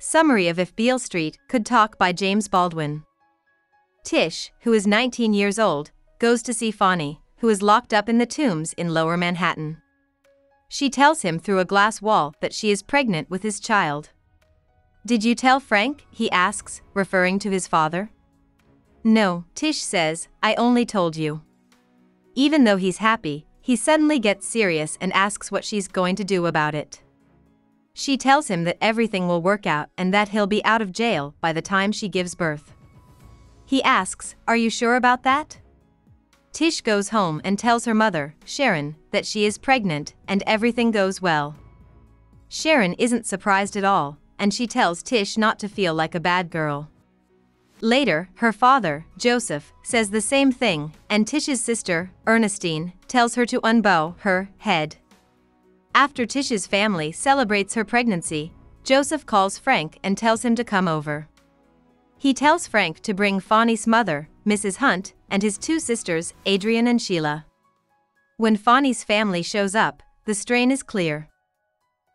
Summary of If Beale Street Could Talk by James Baldwin. Tish, who is 19 years old, goes to see Fonny, who is locked up in the Tombs in Lower Manhattan. She tells him through a glass wall that she is pregnant with his child. "Did you tell Frank?" he asks, referring to his father. "No," Tish says, "I only told you." Even though he's happy, he suddenly gets serious and asks what she's going to do about it. She tells him that everything will work out and that he'll be out of jail by the time she gives birth. He asks, "Are you sure about that?" Tish goes home and tells her mother, Sharon, that she is pregnant, and everything goes well. Sharon isn't surprised at all, and she tells Tish not to feel like a bad girl. Later, her father, Joseph, says the same thing, and Tish's sister, Ernestine, tells her to unbow her head. After Tish's family celebrates her pregnancy, Joseph calls Frank and tells him to come over. He tells Frank to bring Fonny's mother, Mrs. Hunt, and his two sisters, Adrian and Sheila. When Fonny's family shows up, the strain is clear.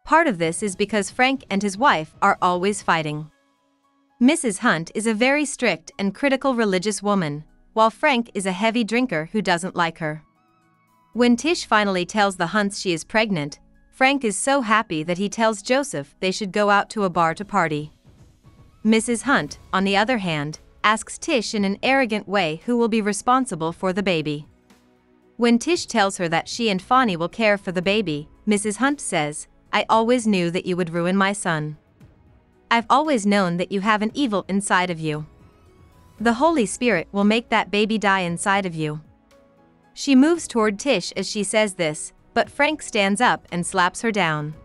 Part of this is because Frank and his wife are always fighting. Mrs. Hunt is a very strict and critical religious woman, while Frank is a heavy drinker who doesn't like her. When Tish finally tells the Hunts she is pregnant, Frank is so happy that he tells Joseph they should go out to a bar to party. Mrs. Hunt, on the other hand, asks Tish in an arrogant way who will be responsible for the baby. When Tish tells her that she and Fonny will care for the baby, Mrs. Hunt says, "I always knew that you would ruin my son. I've always known that you have an evil inside of you. The Holy Spirit will make that baby die inside of you." She moves toward Tish as she says this, but Frank stands up and slaps her down.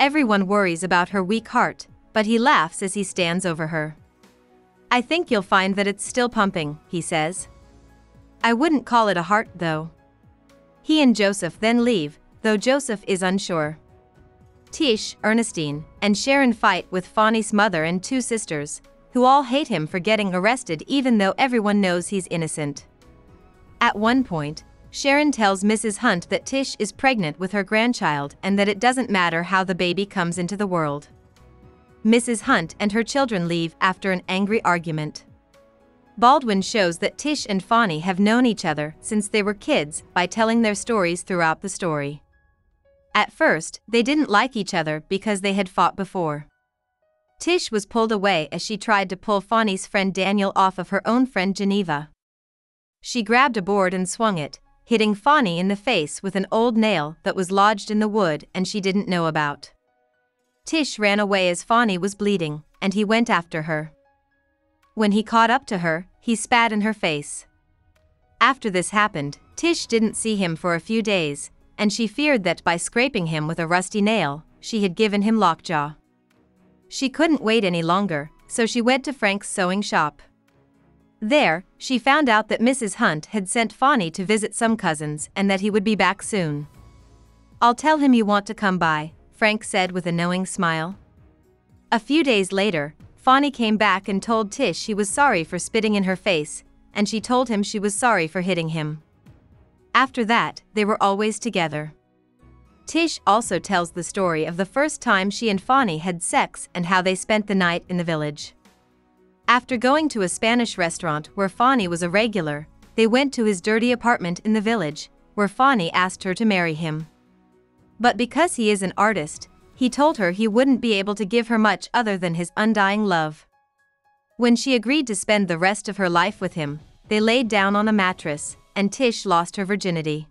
Everyone worries about her weak heart, but he laughs as he stands over her. "I think you'll find that it's still pumping," he says. "I wouldn't call it a heart, though." He and Joseph then leave, though Joseph is unsure. Tish, Ernestine, and Sharon fight with Fonny's mother and two sisters, who all hate him for getting arrested even though everyone knows he's innocent. At one point, Sharon tells Mrs. Hunt that Tish is pregnant with her grandchild and that it doesn't matter how the baby comes into the world. Mrs. Hunt and her children leave after an angry argument. Baldwin shows that Tish and Fonny have known each other since they were kids by telling their stories throughout the story. At first, they didn't like each other because they had fought before. Tish was pulled away as she tried to pull Fonny's friend Daniel off of her own friend Geneva. She grabbed a board and swung it, hitting Fonny in the face with an old nail that was lodged in the wood and she didn't know about. Tish ran away as Fonny was bleeding, and he went after her. When he caught up to her, he spat in her face. After this happened, Tish didn't see him for a few days, and she feared that by scraping him with a rusty nail, she had given him lockjaw. She couldn't wait any longer, so she went to Frank's sewing shop. There, she found out that Mrs. Hunt had sent Fonny to visit some cousins and that he would be back soon. "I'll tell him you want to come by," Frank said with a knowing smile. A few days later, Fonny came back and told Tish she was sorry for spitting in her face, and she told him she was sorry for hitting him. After that, they were always together. Tish also tells the story of the first time she and Fonny had sex and how they spent the night in the village. After going to a Spanish restaurant where Fonny was a regular, they went to his dirty apartment in the village, where Fonny asked her to marry him. But because he is an artist, he told her he wouldn't be able to give her much other than his undying love. When she agreed to spend the rest of her life with him, they laid down on a mattress, and Tish lost her virginity.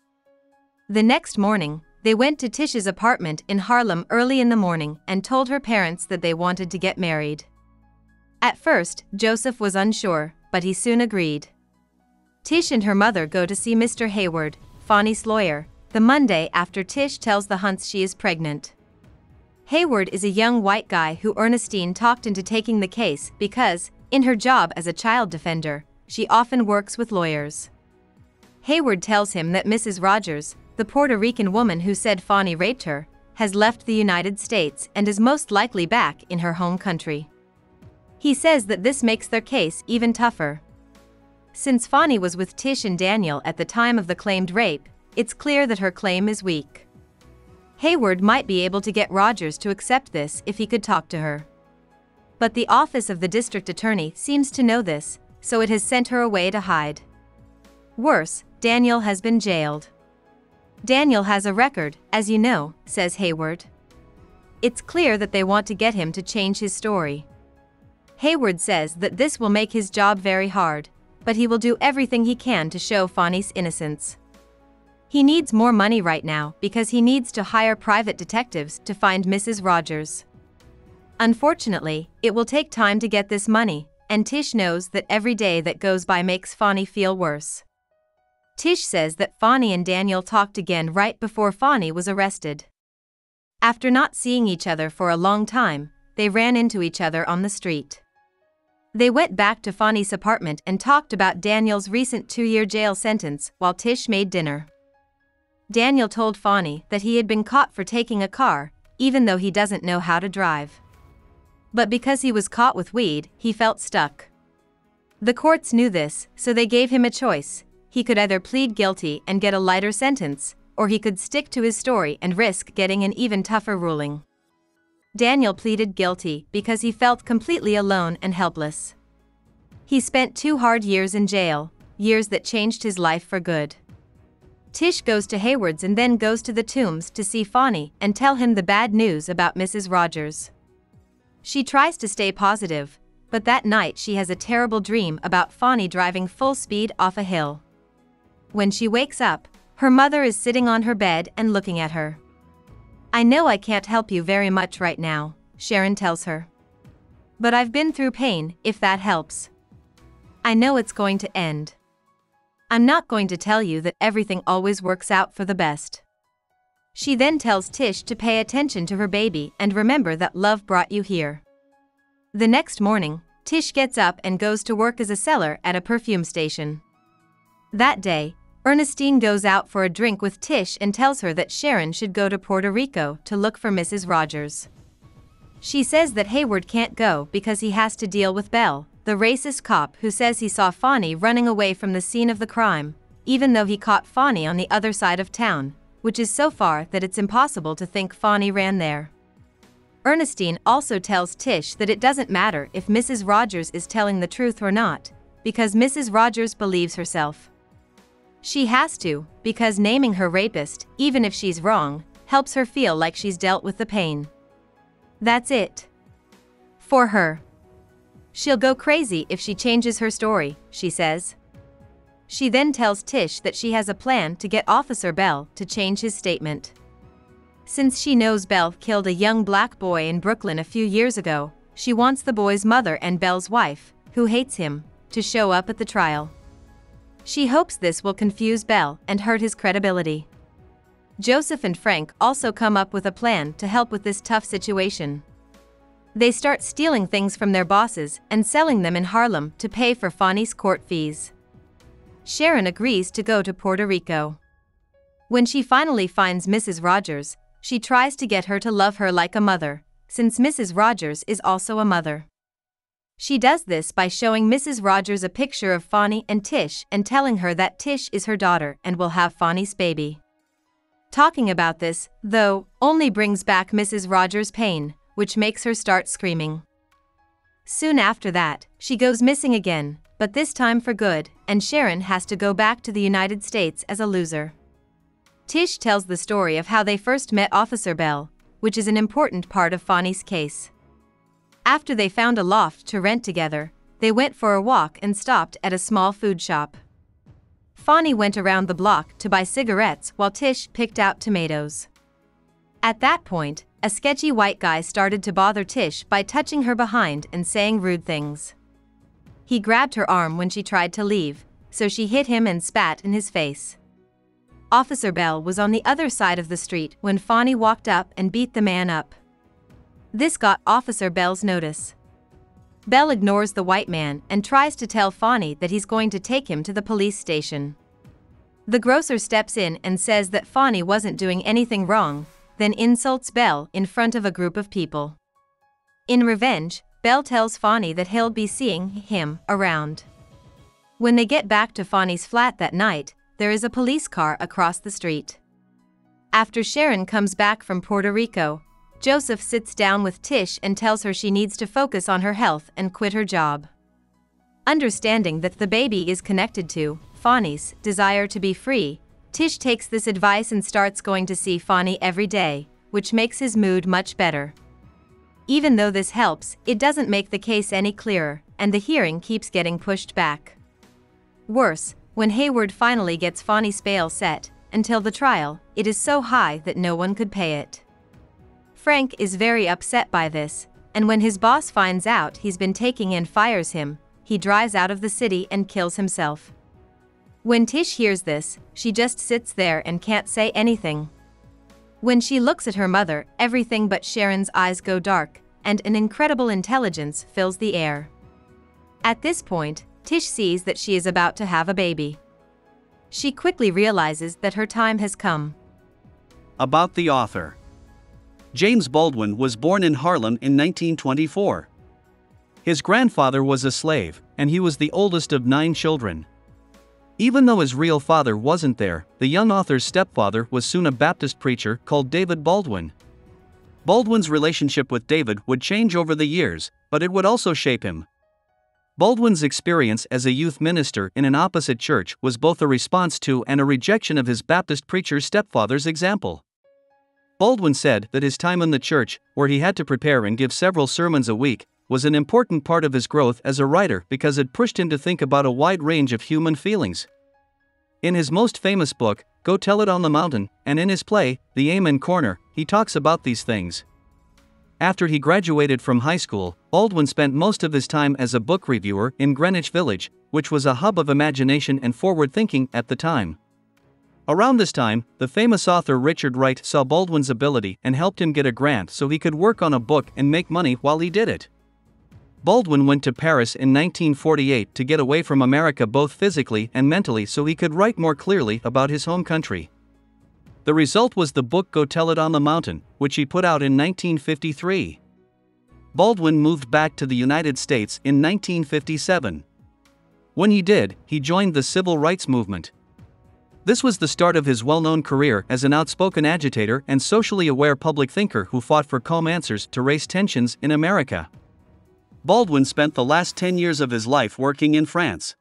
The next morning, they went to Tish's apartment in Harlem early in the morning and told her parents that they wanted to get married. At first, Joseph was unsure, but he soon agreed. Tish and her mother go to see Mr. Hayward, Fonny's lawyer, the Monday after Tish tells the Hunts she is pregnant. Hayward is a young white guy who Ernestine talked into taking the case because, in her job as a child defender, she often works with lawyers. Hayward tells him that Mrs. Rogers, the Puerto Rican woman who said Fonny raped her, has left the United States and is most likely back in her home country. He says that this makes their case even tougher. Since Fonny was with Tish and Daniel at the time of the claimed rape, it's clear that her claim is weak. Hayward might be able to get Rogers to accept this if he could talk to her. But the office of the district attorney seems to know this, so it has sent her away to hide. Worse, Daniel has been jailed. Daniel has a record, as you know, says Hayward. It's clear that they want to get him to change his story. Hayward says that this will make his job very hard, but he will do everything he can to show Fonny's innocence. He needs more money right now because he needs to hire private detectives to find Mrs. Rogers. Unfortunately, it will take time to get this money, and Tish knows that every day that goes by makes Fonny feel worse. Tish says that Fonny and Daniel talked again right before Fonny was arrested. After not seeing each other for a long time, they ran into each other on the street. They went back to Fonny's apartment and talked about Daniel's recent 2-year jail sentence while Tish made dinner. Daniel told Fonny that he had been caught for taking a car, even though he doesn't know how to drive. But because he was caught with weed, he felt stuck. The courts knew this, so they gave him a choice. He could either plead guilty and get a lighter sentence, or he could stick to his story and risk getting an even tougher ruling. Daniel pleaded guilty because he felt completely alone and helpless. He spent 2 hard years in jail, years that changed his life for good. Tish goes to Hayward's and then goes to the Tombs to see Fonny and tell him the bad news about Mrs. Rogers. She tries to stay positive, but that night she has a terrible dream about Fonny driving full speed off a hill. When she wakes up, her mother is sitting on her bed and looking at her. "I know I can't help you very much right now," Sharon tells her. "But I've been through pain, if that helps. I know it's going to end. I'm not going to tell you that everything always works out for the best." She then tells Tish to pay attention to her baby and remember that love brought you here. The next morning, Tish gets up and goes to work as a seller at a perfume station. That day, Ernestine goes out for a drink with Tish and tells her that Sharon should go to Puerto Rico to look for Mrs. Rogers. She says that Hayward can't go because he has to deal with Bell, the racist cop who says he saw Fonny running away from the scene of the crime, even though he caught Fonny on the other side of town, which is so far that it's impossible to think Fonny ran there. Ernestine also tells Tish that it doesn't matter if Mrs. Rogers is telling the truth or not, because Mrs. Rogers believes herself. She has to, because naming her rapist, even if she's wrong, helps her feel like she's dealt with the pain. That's it. For her. She'll go crazy if she changes her story, she says. She then tells Tish that she has a plan to get Officer Bell to change his statement. Since she knows Bell killed a young black boy in Brooklyn a few years ago, she wants the boy's mother and Bell's wife, who hates him, to show up at the trial. She hopes this will confuse Bell and hurt his credibility. Joseph and Frank also come up with a plan to help with this tough situation. They start stealing things from their bosses and selling them in Harlem to pay for Fonny's court fees. Sharon agrees to go to Puerto Rico. When she finally finds Mrs. Rogers, she tries to get her to love her like a mother, since Mrs. Rogers is also a mother. She does this by showing Mrs. Rogers a picture of Fonny and Tish and telling her that Tish is her daughter and will have Fonny's baby. Talking about this, though, only brings back Mrs. Rogers' pain, which makes her start screaming. Soon after that, she goes missing again, but this time for good, and Sharon has to go back to the United States as a loser. Tish tells the story of how they first met Officer Bell, which is an important part of Fonny's case. After they found a loft to rent together, they went for a walk and stopped at a small food shop. Fonny went around the block to buy cigarettes while Tish picked out tomatoes. At that point, a sketchy white guy started to bother Tish by touching her behind and saying rude things. He grabbed her arm when she tried to leave, so she hit him and spat in his face. Officer Bell was on the other side of the street when Fonny walked up and beat the man up. This got Officer Bell's notice. Bell ignores the white man and tries to tell Fonny that he's going to take him to the police station. The grocer steps in and says that Fonny wasn't doing anything wrong, then insults Bell in front of a group of people. In revenge, Bell tells Fonny that he'll be seeing him around. When they get back to Fonny's flat that night, there is a police car across the street. After Sharon comes back from Puerto Rico, Joseph sits down with Tish and tells her she needs to focus on her health and quit her job. Understanding that the baby is connected to Fonny's desire to be free, Tish takes this advice and starts going to see Fonny every day, which makes his mood much better. Even though this helps, it doesn't make the case any clearer, and the hearing keeps getting pushed back. Worse, when Hayward finally gets Fonny's bail set, until the trial, it is so high that no one could pay it. Frank is very upset by this, and when his boss finds out he's been taking and fires him, he drives out of the city and kills himself. When Tish hears this, she just sits there and can't say anything. When she looks at her mother, everything but Sharon's eyes go dark, and an incredible intelligence fills the air. At this point, Tish sees that she is about to have a baby. She quickly realizes that her time has come. About the author. James Baldwin was born in Harlem in 1924. His grandfather was a slave, and he was the oldest of 9 children. Even though his real father wasn't there, the young author's stepfather was soon a Baptist preacher called David Baldwin. Baldwin's relationship with David would change over the years, but it would also shape him. Baldwin's experience as a youth minister in an opposite church was both a response to and a rejection of his Baptist preacher stepfather's example. Baldwin said that his time in the church, where he had to prepare and give several sermons a week, was an important part of his growth as a writer because it pushed him to think about a wide range of human feelings. In his most famous book, Go Tell It on the Mountain, and in his play, The Amen Corner, he talks about these things. After he graduated from high school, Baldwin spent most of his time as a book reviewer in Greenwich Village, which was a hub of imagination and forward thinking at the time. Around this time, the famous author Richard Wright saw Baldwin's ability and helped him get a grant so he could work on a book and make money while he did it. Baldwin went to Paris in 1948 to get away from America both physically and mentally so he could write more clearly about his home country. The result was the book Go Tell It on the Mountain, which he put out in 1953. Baldwin moved back to the United States in 1957. When he did, he joined the civil rights movement. This was the start of his well-known career as an outspoken agitator and socially aware public thinker who fought for calm answers to race tensions in America. Baldwin spent the last 10 years of his life working in France.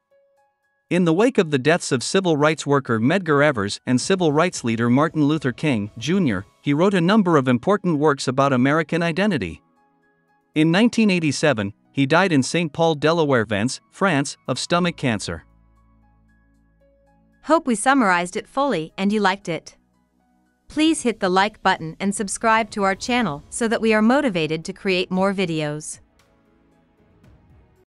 In the wake of the deaths of civil rights worker Medgar Evers and civil rights leader Martin Luther King, Jr., he wrote a number of important works about American identity. In 1987, he died in Saint-Paul-de-Vence, France, of stomach cancer. Hope we summarized it fully and you liked it. Please hit the like button and subscribe to our channel so that we are motivated to create more videos.